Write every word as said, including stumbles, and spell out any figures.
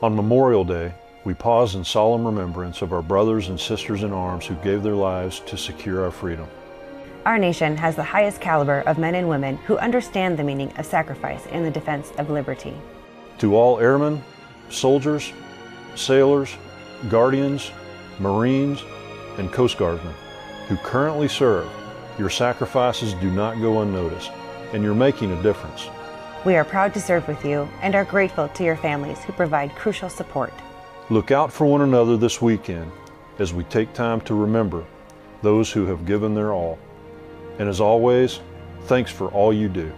On Memorial Day, we pause in solemn remembrance of our brothers and sisters in arms who gave their lives to secure our freedom. Our nation has the highest caliber of men and women who understand the meaning of sacrifice in the defense of liberty. To all airmen, soldiers, sailors, guardians, Marines, and Coast Guardsmen who currently serve, your sacrifices do not go unnoticed, and you're making a difference. We are proud to serve with you and are grateful to your families who provide crucial support. Look out for one another this weekend as we take time to remember those who have given their all. And as always, thanks for all you do.